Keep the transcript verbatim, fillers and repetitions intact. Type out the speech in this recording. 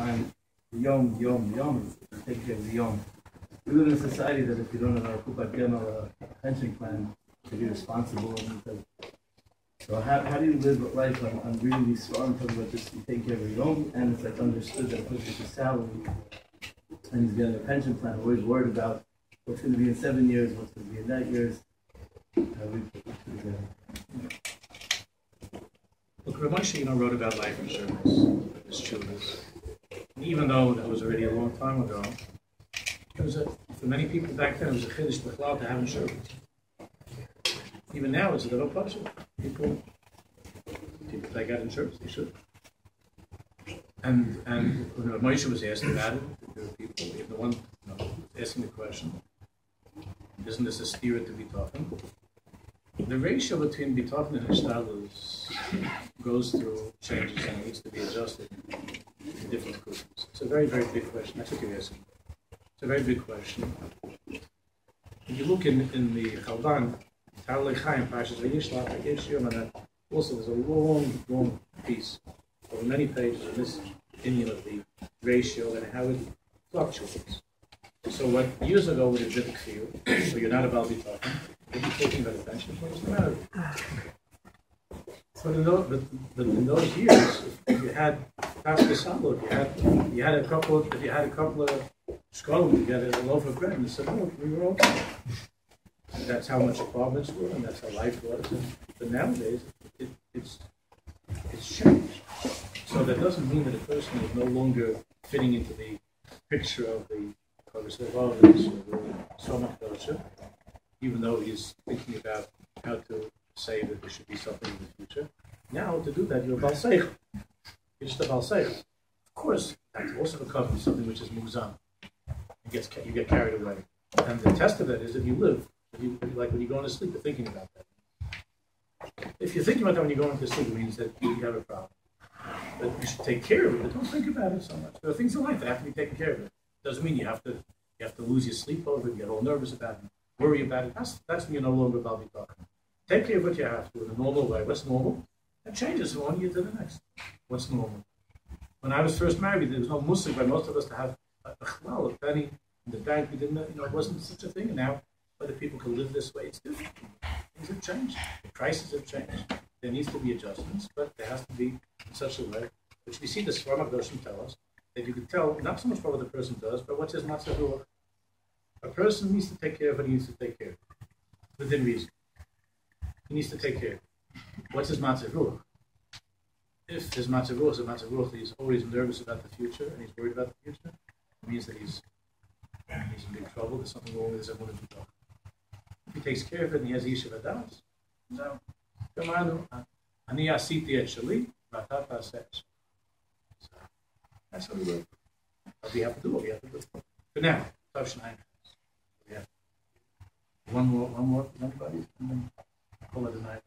find Yom, Yom, Yom. It's taking care of the Yom. We live in a society that if you don't have a Kupat Gem or a pension plan, to be responsible. And so how, how do you live life on, on reading these Swarm, talking about just you take care of your own, and it's like understood that puts his salary, and he's getting a pension plan. We're always worried about what's going to be in seven years, what's going to be in that years. How do we put it together? Look, Ramon, you know, wrote about life insurance with his children. Even though that was already a long time ago, it was a, for many people back then, it was a chiddush b'chlal to have insurance. Even now, it's a little possible. People, people that got insurance, they should. And and when Moshe was asked about it, there were people, if the one you know, asking the question, isn't this a spirit to be talking? The ratio between bitachon and hashtadlus goes through changes and needs to be adjusted to different groups. It's a very, very big question. That's what you're asking. It's a very big question. If you look in, in the Chaldan, also there's a long, long piece over many pages of this opinion of the ratio and how it fluctuates. So what years ago would have been for you, so you're not about to be talking, you're talking about attention, what's the matter? But in those, but, but in those years, if you had Pastor Salo, if you had you had a couple of, if you had a couple of scholars together, a loaf of bread, and they said, oh, we were okay. And that's how much apartments were, and that's how life was. And, but nowadays, it, it's it's changed. So that doesn't mean that a person is no longer fitting into the picture of the so much culture, even though he's thinking about how to say that there should be something in the future. Now, to do that, you're a balseich. You're just a balseich. Of course, that's also recovered from something which is muzan. It gets, you get carried away. And the test of that is if you live, if you, like when you're going to sleep, you're thinking about that. If you're thinking about that when you're going to sleep, it means that you have a problem. But you should take care of it, but don't think about it so much. There are things in life that have to be taken care of. It doesn't mean you have to you have to lose your sleep over it, get all nervous about it, worry about it. That's that's when you're no longer about to be talking. Take care of what you have to in a normal way. What's normal? That changes from one year to the next. What's normal? When I was first married, there was no musik by most of us to have a chalal, a penny in the bank. We didn't, you know, it wasn't such a thing. And now, whether people can live this way, it's different. Things have changed. The prices have changed. There needs to be adjustments, but there has to be in such a way which we see the Swarm HaGoshim tell us. That you can tell, not so much by what the person does, but what's his matzah ruach. A person needs to take care of what he needs to take care of, within reason. He needs to take care of. What's his matzah ruach? If his matzah ruach is a matzah ruach that he's always nervous about the future, and he's worried about the future, it means that he's, he's in big trouble, there's something wrong with his ability to talk. If he takes care of it and he has yishuv adas, so, come on, ani asiti et shali, v'ata ta'aseh. That's how we work. But we have to do what we have to do. For now, yeah. One more, one more, anybody? Call it a night.